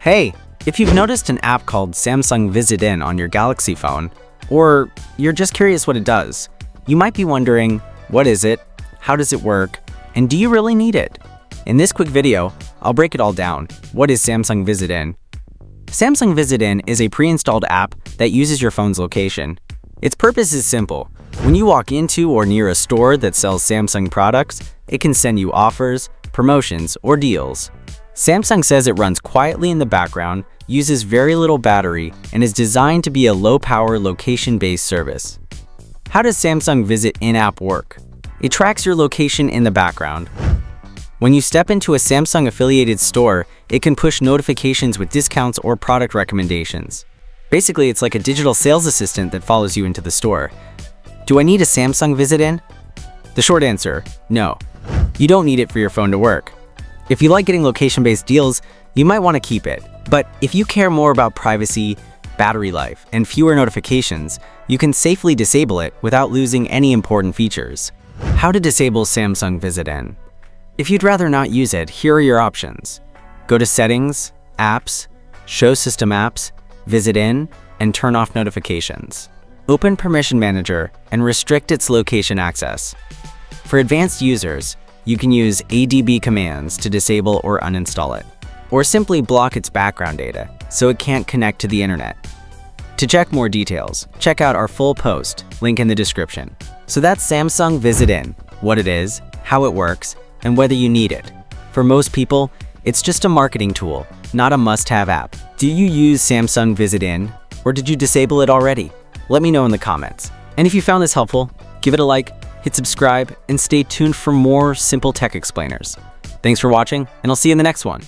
Hey, if you've noticed an app called Samsung Visit In on your Galaxy phone, or you're just curious what it does, you might be wondering, what is it, how does it work, and do you really need it? In this quick video, I'll break it all down. What is Samsung Visit In? Samsung Visit In is a pre-installed app that uses your phone's location. Its purpose is simple. When you walk into or near a store that sells Samsung products, it can send you offers, promotions, or deals. Samsung says it runs quietly in the background, uses very little battery, and is designed to be a low-power, location-based service. How does Samsung Visit In app work? It tracks your location in the background. When you step into a Samsung-affiliated store, it can push notifications with discounts or product recommendations. Basically, it's like a digital sales assistant that follows you into the store. Do I need a Samsung Visit In? The short answer, no. You don't need it for your phone to work. If you like getting location-based deals, you might want to keep it. But if you care more about privacy, battery life, and fewer notifications, you can safely disable it without losing any important features. How to disable Samsung Visit In? If you'd rather not use it, here are your options. Go to Settings, Apps, Show System Apps, Visit In, and turn off notifications. Open Permission Manager and restrict its location access. For advanced users, you can use ADB commands to disable or uninstall it, or simply block its background data so it can't connect to the internet. To check more details, check out our full post, link in the description. So that's Samsung Visit In, what it is, how it works, and whether you need it. For most people, it's just a marketing tool, not a must-have app. Do you use Samsung Visit In, or did you disable it already? Let me know in the comments. And if you found this helpful, give it a like, hit subscribe, and stay tuned for more simple tech explainers. Thanks for watching, and I'll see you in the next one.